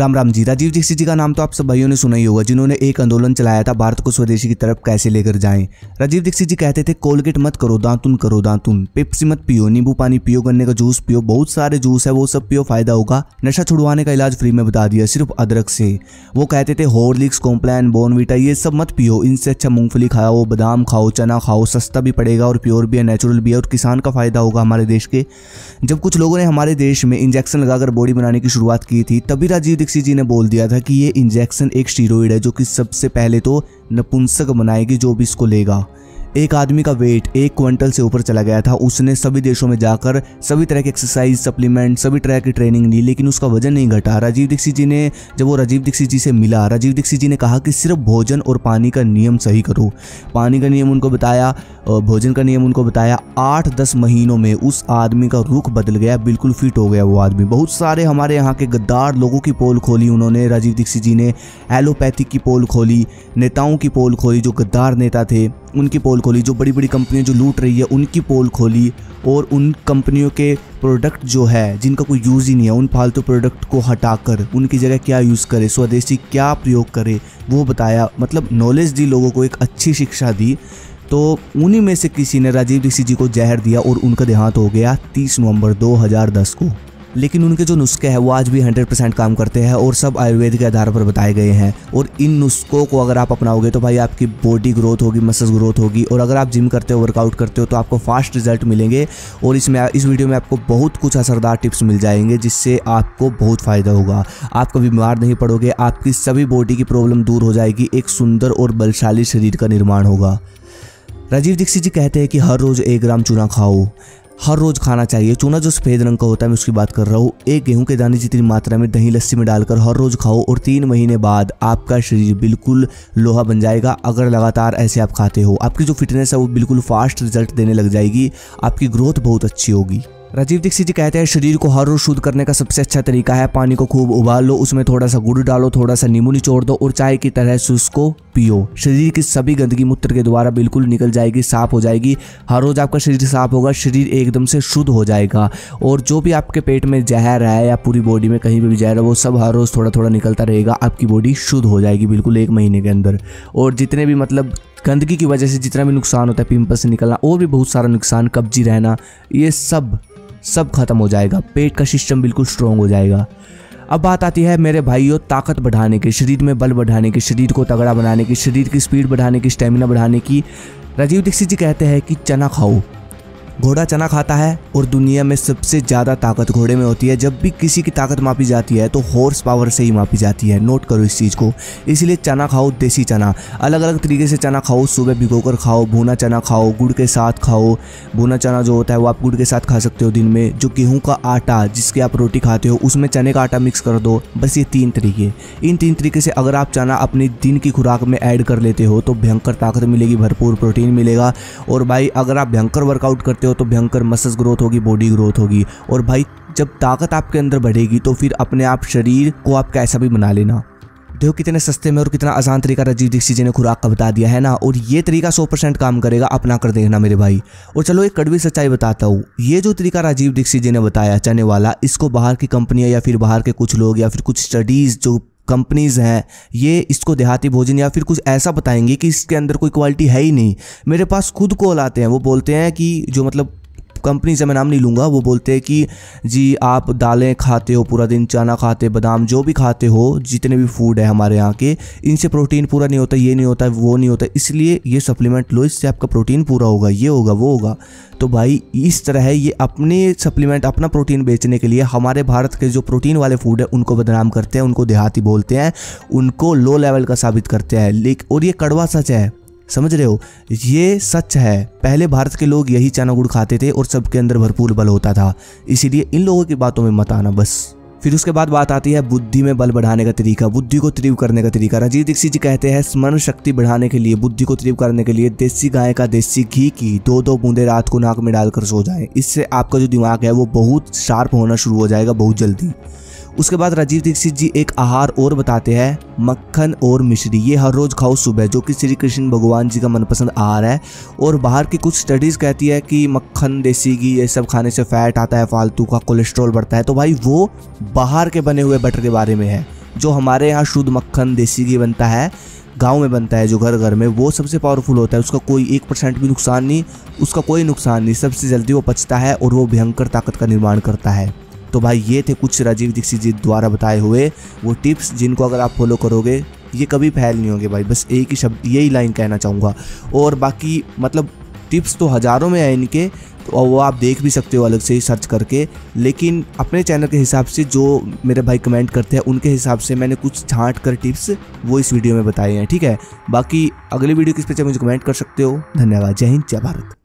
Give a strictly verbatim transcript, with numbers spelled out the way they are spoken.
राम राम जी। राजीव दीक्षित जी का नाम तो आप सब भाइयों ने सुना ही होगा, जिन्होंने एक आंदोलन चलाया था भारत को स्वदेशी की तरफ कैसे लेकर जाएं। राजीव दीक्षित जी कहते थे कोलगेट मत करो, दांतुन करो दांतुन, पेप्सी मत पियो, नींबू पानी पियो, गन्ने का जूस पियो, बहुत सारे जूस है वो सब पियो, फायदा होगा। नशा छुड़वाने का इलाज फ्री में बता दिया सिर्फ अदरक से। वो कहते थे हॉर्लिक्स, कॉम्प्लैन, बोनवीटा ये सब मत पियो, इनसे अच्छा मूंगफली खाओ, बादाम खाओ, चना खाओ, सस्ता भी पड़ेगा और प्योर भी है, नेचुरल भी है और किसान का फायदा होगा हमारे देश के। जब कुछ लोगों ने हमारे देश में इंजेक्शन लगाकर बॉडी बनाने की शुरुआत की थी, तभी राजीव दीक्षित जी ने बोल दिया था कि ये इंजेक्शन एक स्टीरॉइड है जो कि सबसे पहले तो नपुंसक बनाएगी जो भी इसको लेगा। एक आदमी का वेट एक क्विंटल से ऊपर चला गया था, उसने सभी देशों में जाकर सभी तरह की एक्सरसाइज, सप्लीमेंट, सभी तरह की ट्रेनिंग ली, लेकिन उसका वजन नहीं घटा। राजीव दीक्षित जी ने जब वो राजीव दीक्षित जी से मिला, राजीव दीक्षित जी ने कहा कि सिर्फ भोजन और पानी का नियम सही करो। पानी का नियम उनको बताया, भोजन का नियम उनको बताया। आठ दस महीनों में उस आदमी का रुख बदल गया, बिल्कुल फिट हो गया वो आदमी। बहुत सारे हमारे यहाँ के गद्दार लोगों की पोल खोली उन्होंने, राजीव दीक्षित जी ने एलोपैथिक की पोल खोली, नेताओं की पोल खोली, जो गद्दार नेता थे उनकी पोल खोली, जो बड़ी बड़ी कंपनियां जो लूट रही है उनकी पोल खोली, और उन कंपनियों के प्रोडक्ट जो है जिनका कोई यूज़ ही नहीं है उन फालतू प्रोडक्ट को हटाकर उनकी जगह क्या यूज़ करे, स्वदेशी क्या प्रयोग करे वो बताया। मतलब नॉलेज दी लोगों को, एक अच्छी शिक्षा दी। तो उन्हीं में से किसी ने राजीव दीक्षित जी को जहर दिया और उनका देहांत हो गया तीस नवंबर दो हज़ार दस को। लेकिन उनके जो नुस्खे हैं वो आज भी सौ परसेंट काम करते हैं और सब आयुर्वेद के आधार पर बताए गए हैं। और इन नुस्खों को अगर आप अपनाओगे तो भाई आपकी बॉडी ग्रोथ होगी, मसल्स ग्रोथ होगी, और अगर आप जिम करते हो, वर्कआउट करते हो तो आपको फास्ट रिजल्ट मिलेंगे। और इसमें इस वीडियो में आपको बहुत कुछ असरदार टिप्स मिल जाएंगे जिससे आपको बहुत फ़ायदा होगा। आप कभी बीमार नहीं पड़ोगे, आपकी सभी बॉडी की प्रॉब्लम दूर हो जाएगी, एक सुंदर और बलशाली शरीर का निर्माण होगा। राजीव दीक्षित जी कहते हैं कि हर रोज़ एक ग्राम चूना खाओ, हर रोज़ खाना चाहिए। चूना जो सफ़ेद रंग का होता है मैं उसकी बात कर रहा हूँ। एक गेहूं के दाने जितनी मात्रा में दही लस्सी में डालकर हर रोज़ खाओ और तीन महीने बाद आपका शरीर बिल्कुल लोहा बन जाएगा। अगर लगातार ऐसे आप खाते हो, आपकी जो फिटनेस है वो बिल्कुल फास्ट रिजल्ट देने लग जाएगी, आपकी ग्रोथ बहुत अच्छी होगी। राजीव दीक्षित जी कहते हैं शरीर को हर रोज़ शुद्ध करने का सबसे अच्छा तरीका है पानी को खूब उबाल लो, उसमें थोड़ा सा गुड़ डालो, थोड़ा सा नींबू निचोड़ दो और चाय की तरह से उसको पियो। शरीर की सभी गंदगी मूत्र के द्वारा बिल्कुल निकल जाएगी, साफ हो जाएगी। हर रोज़ आपका शरीर साफ होगा, शरीर एकदम से शुद्ध हो जाएगा। और जो भी आपके पेट में जहर है या पूरी बॉडी में कहीं पर भी जहर है वो सब हर रोज़ थोड़ा थोड़ा निकलता रहेगा, आपकी बॉडी शुद्ध हो जाएगी बिल्कुल एक महीने के अंदर। और जितने भी मतलब गंदगी की वजह से जितना भी नुकसान होता है, पिंपल्स निकलना और भी बहुत सारा नुकसान, कब्जी रहना, ये सब सब खत्म हो जाएगा। पेट का सिस्टम बिल्कुल स्ट्रॉन्ग हो जाएगा। अब बात आती है मेरे भाइयों ताकत बढ़ाने की, शरीर में बल बढ़ाने की, शरीर को तगड़ा बनाने की, शरीर की स्पीड बढ़ाने की, स्टेमिना बढ़ाने की। राजीव दीक्षित जी कहते हैं कि चना खाओ। घोड़ा चना खाता है और दुनिया में सबसे ज़्यादा ताकत घोड़े में होती है। जब भी किसी की ताकत मापी जाती है तो हॉर्स पावर से ही मापी जाती है, नोट करो इस चीज़ को। इसलिए चना खाओ, देसी चना, अलग अलग तरीके से चना खाओ। सुबह भिगोकर खाओ, भुना चना खाओ, गुड़ के साथ खाओ। भुना चना जो होता है वो आप गुड़ के साथ खा सकते हो दिन में। जो गेहूँ का आटा जिसके आप रोटी खाते हो उसमें चने का आटा मिक्स कर दो। बस ये तीन तरीके, इन तीन तरीके से अगर आप चना अपनी दिन की खुराक में ऐड कर लेते हो तो भयंकर ताकत मिलेगी, भरपूर प्रोटीन मिलेगा। और भाई अगर आप भयंकर वर्कआउट करते तो भयंकर मसल्स ग्रोथ होगी, बॉडी ग्रोथ होगी। और भाई जब ताकत आपके अंदर बढ़ेगी तो फिर अपने आप शरीर को आप कैसा भी बना लेना। देखो कितने सस्ते में और कितना आसान तरीका राजीव दीक्षित जी ने खुराक का बता दिया है ना। और ये तरीका सौ परसेंट काम करेगा, अपना कर देखना मेरे भाई। और चलो एक कड़वी सच्चाई बताता हूँ, ये जो तरीका राजीव दीक्षित जी ने बताया चने वाला, इसको बाहर की कंपनियाँ या फिर बाहर के कुछ लोग या फिर कुछ स्टडीज़ जो कंपनीज़ हैं ये इसको देहाती भोजन या फिर कुछ ऐसा बताएंगे कि इसके अंदर कोई क्वालिटी है ही नहीं। मेरे पास खुद कॉल आते हैं, वो बोलते हैं कि जो मतलब कंपनी से मैं नाम नहीं लूँगा, वो बोलते हैं कि जी आप दालें खाते हो पूरा दिन, चना खाते, बादाम जो भी खाते हो, जितने भी फूड है हमारे यहाँ के, इनसे प्रोटीन पूरा नहीं होता, ये नहीं होता, वो नहीं होता, इसलिए ये सप्लीमेंट लो, इससे आपका प्रोटीन पूरा होगा, ये होगा, वो होगा। तो भाई इस तरह है ये अपने सप्लीमेंट, अपना प्रोटीन बेचने के लिए हमारे भारत के जो प्रोटीन वाले फूड है उनको बदनाम करते हैं, उनको देहाती बोलते हैं, उनको लो लेवल का साबित करते हैं। लेकिन और ये कड़वा सच है, समझ रहे हो, ये सच है। पहले भारत के लोग यही चना गुड़ खाते थे और सबके अंदर भरपूर बल होता था, इसीलिए इन लोगों की बातों में मत आना बस। फिर उसके बाद बात आती है बुद्धि में बल बढ़ाने का तरीका, बुद्धि को तीव्र करने का तरीका। राजीव दीक्षित जी कहते हैं स्मरण शक्ति बढ़ाने के लिए, बुद्धि को तीव्र करने के लिए देसी गाय का देसी घी की दो दो बूंदे रात को नाक में डालकर सो जाए। इससे आपका जो दिमाग है वो बहुत शार्प होना शुरू हो जाएगा बहुत जल्दी। उसके बाद राजीव दीक्षित जी एक आहार और बताते हैं, मक्खन और मिश्री, ये हर रोज़ खाओ सुबह, जो कि श्री कृष्ण भगवान जी का मनपसंद आहार है। और बाहर की कुछ स्टडीज़ कहती है कि मक्खन, देसी घी ये सब खाने से फैट आता है फालतू का, कोलेस्ट्रॉल बढ़ता है। तो भाई वो बाहर के बने हुए बटर के बारे में है, जो हमारे यहाँ शुद्ध मक्खन देसी घी बनता है, गांव में बनता है जो घर घर में, वो सबसे पावरफुल होता है। उसका कोई एक परसेंट भी नुकसान नहीं, उसका कोई नुकसान नहीं, सबसे जल्दी वो पचता है और वो भयंकर ताकत का निर्माण करता है। तो भाई ये थे कुछ राजीव दीक्षित जी द्वारा बताए हुए वो टिप्स, जिनको अगर आप फॉलो करोगे ये कभी फेल नहीं होंगे भाई। बस एक ही शब्द, यही लाइन कहना चाहूँगा। और बाकी मतलब टिप्स तो हज़ारों में है इनके, तो वो आप देख भी सकते हो अलग से ही सर्च करके, लेकिन अपने चैनल के हिसाब से जो मेरे भाई कमेंट करते हैं उनके हिसाब से मैंने कुछ छांट कर टिप्स वो इस वीडियो में बताए हैं। ठीक है, बाकी अगली वीडियो किस पे चाहिए मुझे कमेंट कर सकते हो। धन्यवाद, जय हिंद, जय भारत।